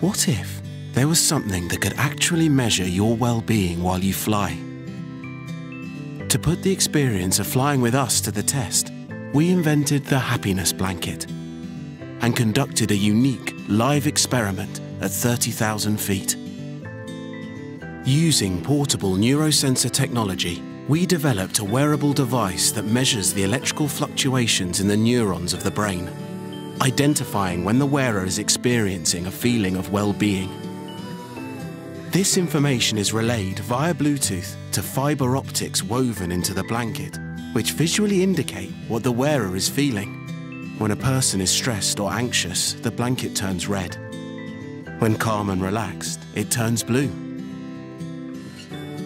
What if there was something that could actually measure your well-being while you fly? To put the experience of flying with us to the test, we invented the Happiness Blanket and conducted a unique live experiment at 30,000 feet. Using portable neurosensor technology, we developed a wearable device that measures the electrical fluctuations in the neurons of the brain, identifying when the wearer is experiencing a feeling of well-being. This information is relayed via Bluetooth to fiber optics woven into the blanket, which visually indicate what the wearer is feeling. When a person is stressed or anxious, the blanket turns red. When calm and relaxed, it turns blue.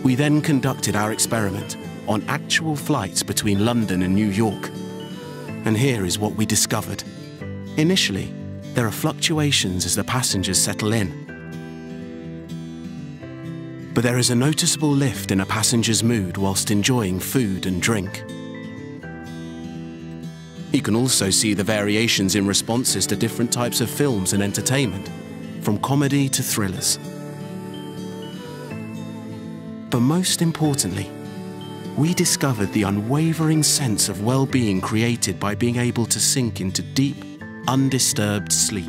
We then conducted our experiment on actual flights between London and New York. And here is what we discovered. Initially, there are fluctuations as the passengers settle in. But there is a noticeable lift in a passenger's mood whilst enjoying food and drink. You can also see the variations in responses to different types of films and entertainment, from comedy to thrillers. But most importantly, we discovered the unwavering sense of well-being created by being able to sink into deep, undisturbed sleep.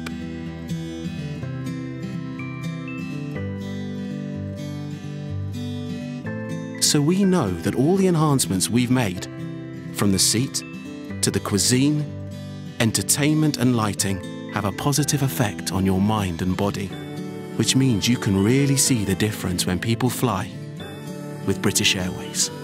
So we know that all the enhancements we've made, from the seat to the cuisine, entertainment and lighting, have a positive effect on your mind and body, which means you can really see the difference when people fly with British Airways.